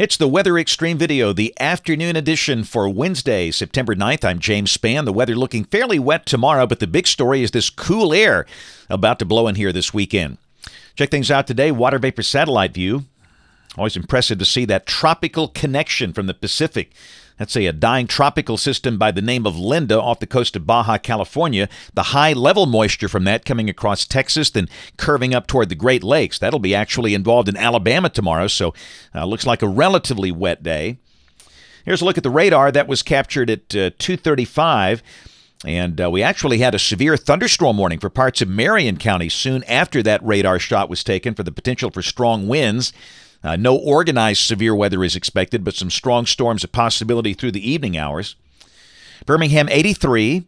It's the Weather Extreme Video, the afternoon edition for Wednesday, September 9th. I'm James Spann. The weather looking fairly wet tomorrow, but the big story is this cool air about to blow in here this weekend. Check things out today, water vapor satellite view. Always impressive to see that tropical connection from the Pacific. That's a dying tropical system by the name of Linda off the coast of Baja, California. The high-level moisture from that coming across Texas, then curving up toward the Great Lakes. That'll be actually involved in Alabama tomorrow, so looks like a relatively wet day. Here's a look at the radar that was captured at 2:35. And we actually had a severe thunderstorm warning for parts of Marion County soon after that radar shot was taken for the potential for strong winds. No organized severe weather is expected, but some strong storms a possibility through the evening hours. Birmingham 83.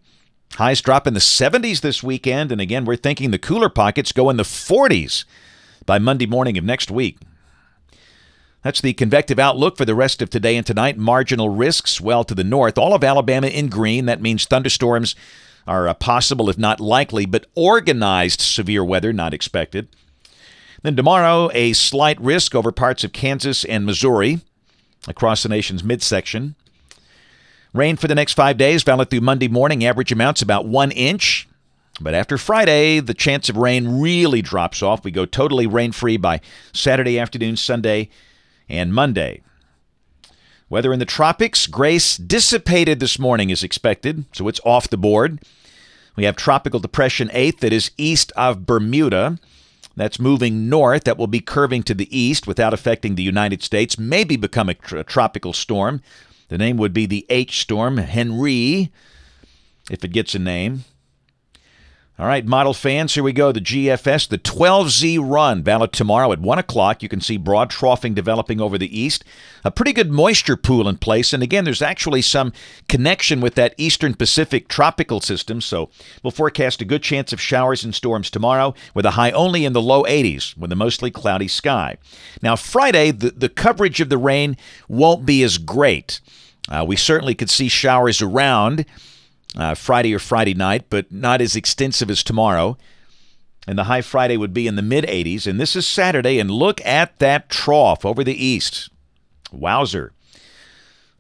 Highs drop in the 70s this weekend. And again, we're thinking the cooler pockets go in the 40s by Monday morning of next week. That's the convective outlook for the rest of today and tonight. Marginal risks well to the north. All of Alabama in green. That means thunderstorms are possible if not likely, but organized severe weather not expected. Then tomorrow, a slight risk over parts of Kansas and Missouri across the nation's midsection. Rain for the next 5 days, valid through Monday morning. Average amounts about 1 inch. But after Friday, the chance of rain really drops off. We go totally rain-free by Saturday afternoon, Sunday, and Monday. Weather in the tropics. Grace dissipated this morning as expected, so it's off the board. We have Tropical Depression 8 that is east of Bermuda. That's moving north. That will be curving to the east without affecting the United States. Maybe become a tropical storm. The name would be the H storm, Henry, if it gets a name. All right, model fans, here we go. The GFS, the 12Z run, valid tomorrow at 1 o'clock. You can see broad troughing developing over the east. A pretty good moisture pool in place. And again, there's actually some connection with that eastern Pacific tropical system. So we'll forecast a good chance of showers and storms tomorrow with a high only in the low 80s with a mostly cloudy sky. Now, Friday, the coverage of the rain won't be as great. We certainly could see showers around Friday or Friday night, but not as extensive as tomorrow. And the high Friday would be in the mid-80s. And this is Saturday, and look at that trough over the east. Wowzer.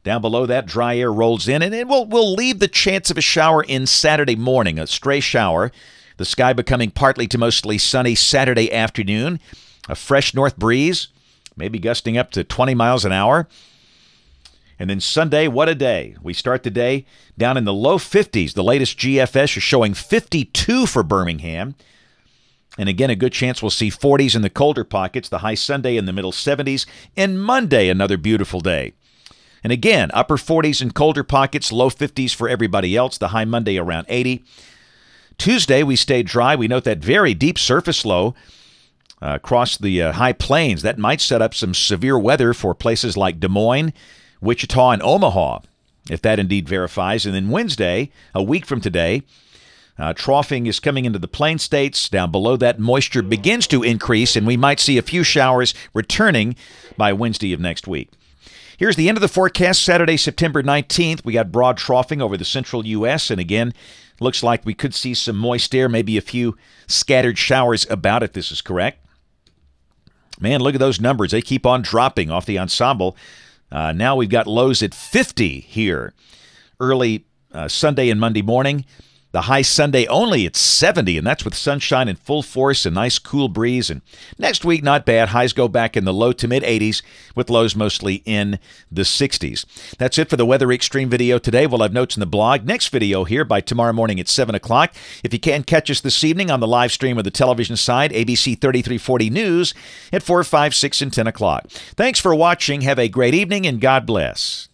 Down below that, dry air rolls in, and we'll leave the chance of a shower in Saturday morning, a stray shower. The sky becoming partly to mostly sunny Saturday afternoon. A fresh north breeze, maybe gusting up to 20 miles an hour. And then Sunday, what a day. We start the day down in the low 50s. The latest GFS is showing 52 for Birmingham. And again, a good chance we'll see 40s in the colder pockets. The high Sunday in the middle 70s. And Monday, another beautiful day. And again, upper 40s in colder pockets, low 50s for everybody else. The high Monday around 80. Tuesday, we stay dry. We note that very deep surface low across the high plains. That might set up some severe weather for places like Des Moines, Wichita, and Omaha, if that indeed verifies. And then Wednesday, a week from today, troughing is coming into the plain states. Down below that, moisture begins to increase, and we might see a few showers returning by Wednesday of next week. Here's the end of the forecast. Saturday, September 19th, we got broad troughing over the central U.S., and again, looks like we could see some moist air, maybe a few scattered showers about if this is correct. Man, look at those numbers. They keep on dropping off the ensemble. Now we've got lows at 50 here early Sunday and Monday morning. The high Sunday only at 70, and that's with sunshine in full force, a nice cool breeze. And next week, not bad. Highs go back in the low to mid-80s, with lows mostly in the 60s. That's it for the Weather Extreme Video today. We'll have notes in the blog. Next video here by tomorrow morning at 7 o'clock. If you can, catch us this evening on the live stream of the television side, ABC 33/40 News at 4, 5, 6, and 10 o'clock. Thanks for watching. Have a great evening, and God bless.